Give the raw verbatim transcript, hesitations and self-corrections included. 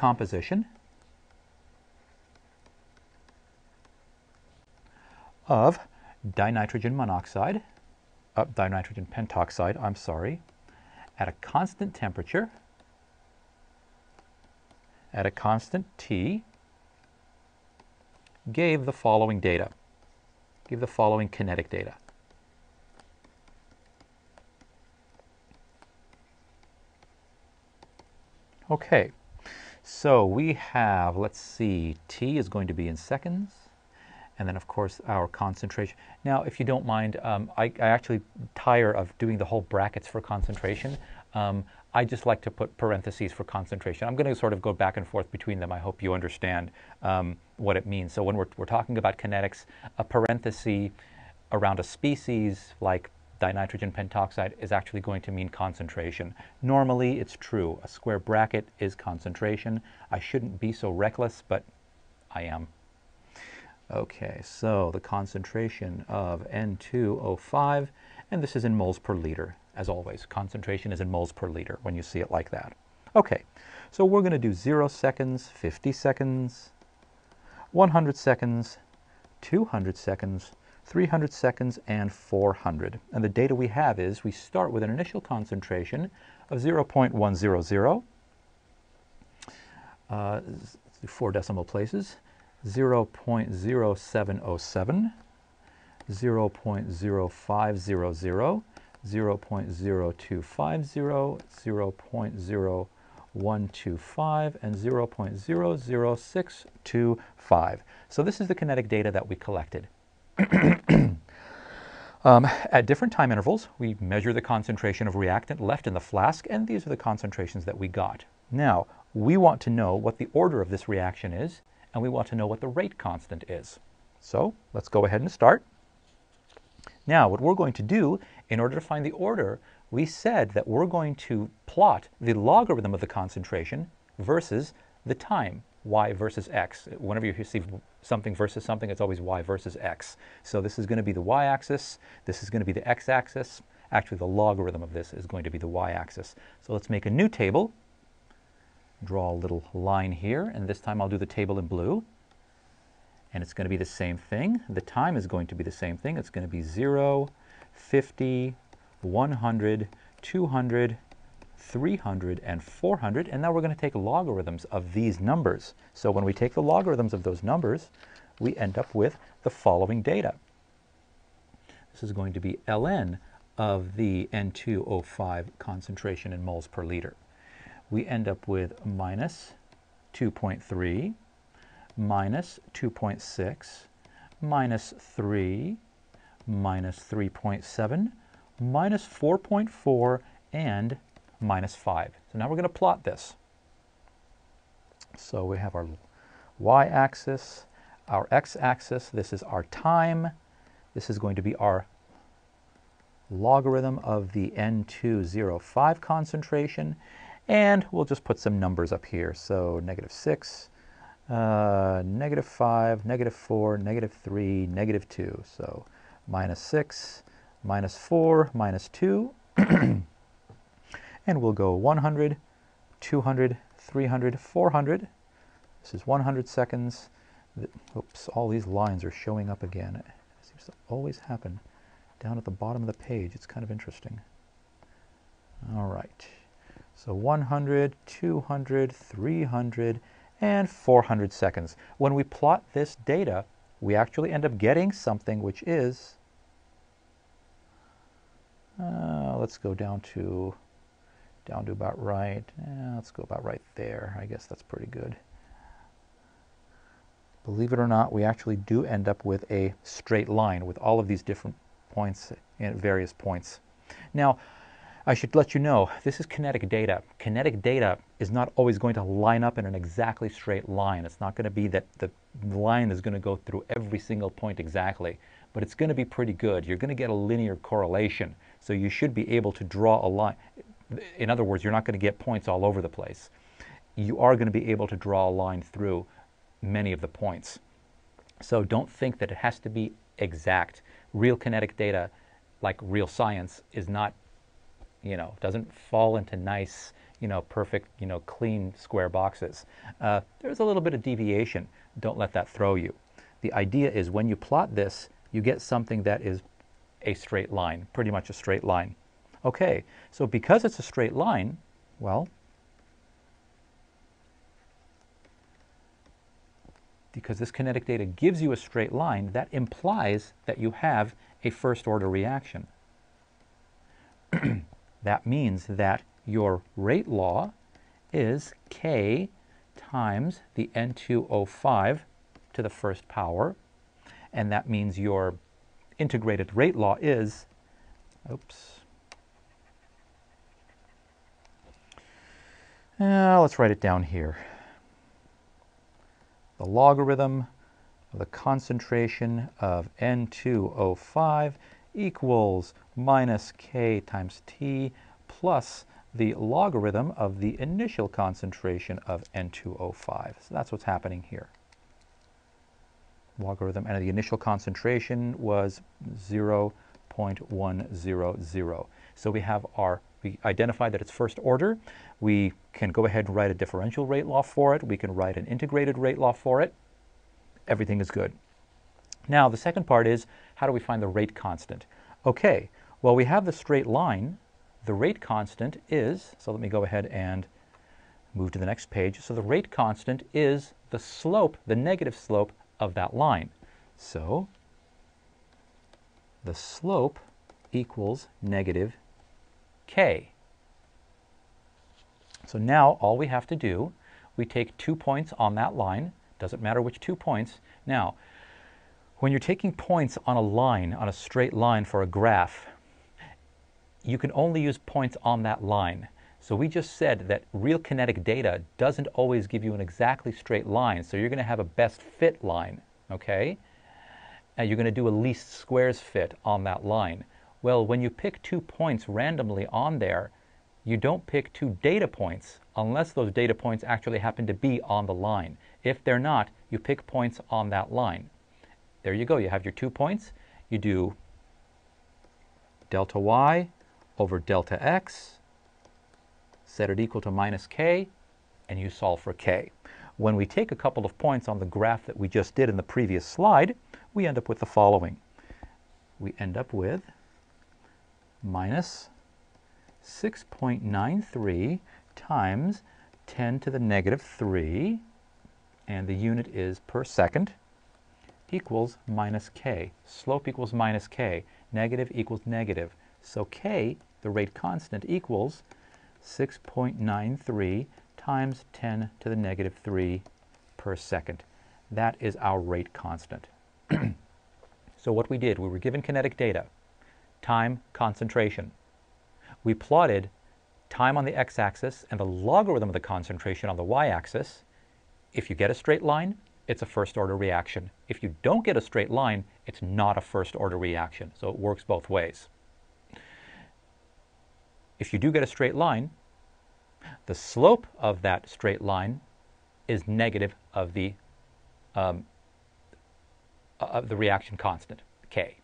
composition of dinitrogen monoxide, uh, dinitrogen pentoxide, I'm sorry, at a constant temperature, at a constant T, gave the following data, give the following kinetic data. Okay, so we have, let's see, T is going to be in seconds, and then of course our concentration. Now, if you don't mind, um, I, I actually tire of doing the whole brackets for concentration. Um, I just like to put parentheses for concentration. I'm going to sort of go back and forth between them. I hope you understand um, what it means. So when we're, we're talking about kinetics, a parenthesis around a species like dinitrogen pentoxide is actually going to mean concentration. Normally, it's true. A square bracket is concentration. I shouldn't be so reckless, but I am. Okay, so the concentration of N two O five, and this is in moles per liter. As always, concentration is in moles per liter when you see it like that. Okay, so we're going to do zero seconds, fifty seconds, one hundred seconds, two hundred seconds, three hundred seconds, and four hundred. And the data we have is we start with an initial concentration of zero point one zero zero, uh, four decimal places, zero point zero seven zero seven, zero point zero five zero zero, zero point zero two five zero, zero point zero one two five, and zero point zero zero six two five. So this is the kinetic data that we collected. um, at different time intervals, we measure the concentration of reactant left in the flask, and these are the concentrations that we got. Now, we want to know what the order of this reaction is, and we want to know what the rate constant is. So let's go ahead and start. Now, what we're going to do, in order to find the order, we said that we're going to plot the logarithm of the concentration versus the time, y versus x. Whenever you see something versus something, it's always y versus x. So this is going to be the y-axis, this is going to be the x-axis. Actually, the logarithm of this is going to be the y-axis. So let's make a new table. Draw a little line here, and this time I'll do the table in blue. And it's going to be the same thing. The time is going to be the same thing. It's going to be zero, fifty, one hundred, two hundred, three hundred, and four hundred. And now we're going to take logarithms of these numbers. So when we take the logarithms of those numbers, we end up with the following data. This is going to be ln of the N two O five concentration in moles per liter. We end up with minus two point three. Minus two point six, minus three, minus three point seven, minus four point four, and minus five. So now we're going to plot this. So we have our y-axis, our x-axis, this is our time, this is going to be our logarithm of the N two O five concentration, and we'll just put some numbers up here. So negative six, Uh, negative five, negative four, negative three, negative two. So minus six, minus four, minus two. And we'll go one hundred, two hundred, three hundred, four hundred. This is one hundred seconds. Oops, all these lines are showing up again. It seems to always happen down at the bottom of the page. It's kind of interesting. All right. So one hundred, two hundred, three hundred, and four hundred seconds. When we plot this data, we actually end up getting something which is, uh, let's go down to, down to about right, eh, let's go about right there. I guess that's pretty good. Believe it or not, we actually do end up with a straight line with all of these different points at various points. Now, I should let you know, this is kinetic data. Kinetic data is not always going to line up in an exactly straight line. It's not going to be that the line is going to go through every single point exactly, but it's going to be pretty good. You're going to get a linear correlation, so you should be able to draw a line. In other words, you're not going to get points all over the place. You are going to be able to draw a line through many of the points. So don't think that it has to be exact. Real kinetic data, like real science, is not, you know, doesn't fall into nice, you know, perfect, you know, clean square boxes. Uh, there's a little bit of deviation. Don't let that throw you. The idea is when you plot this, you get something that is a straight line, pretty much a straight line. Okay, so because it's a straight line, well, because this kinetic data gives you a straight line, that implies that you have a first-order reaction. That means that your rate law is K times the N two O five to the first power, and that means your integrated rate law is, oops, uh, let's write it down here. The logarithm of the concentration of N two O five equals minus K times T plus the logarithm of the initial concentration of N two O five. So that's what's happening here. Logarithm and the initial concentration was zero point one zero zero. So we have our, we identify that it's first order. We can go ahead and write a differential rate law for it. We can write an integrated rate law for it. Everything is good. Now the second part is, how do we find the rate constant? Okay, well, we have the straight line. The rate constant is, so let me go ahead and move to the next page. So the rate constant is the slope, the negative slope of that line. So the slope equals negative K. So now all we have to do, we take two points on that line, doesn't matter which two points. Now, when you're taking points on a line, on a straight line for a graph, you can only use points on that line. So we just said that real kinetic data doesn't always give you an exactly straight line, so you're going to have a best fit line, okay? And you're going to do a least squares fit on that line. Well, when you pick two points randomly on there, you don't pick two data points unless those data points actually happen to be on the line. If they're not, you pick points on that line. There you go. You have your two points. You do delta y over delta x, set it equal to minus k, and you solve for k. When we take a couple of points on the graph that we just did in the previous slide, we end up with the following. We end up with minus six point nine three times ten to the negative three, and the unit is per second, equals minus k. Slope equals minus k. Negative equals negative. So k, the rate constant, equals six point nine three times ten to the negative three per second. That is our rate constant. So what we did, we were given kinetic data, time, concentration. We plotted time on the x-axis and the logarithm of the concentration on the y-axis. If you get a straight line, it's a first-order reaction. If you don't get a straight line, it's not a first-order reaction. So it works both ways. If you do get a straight line, the slope of that straight line is negative of the, um, of the reaction constant, K.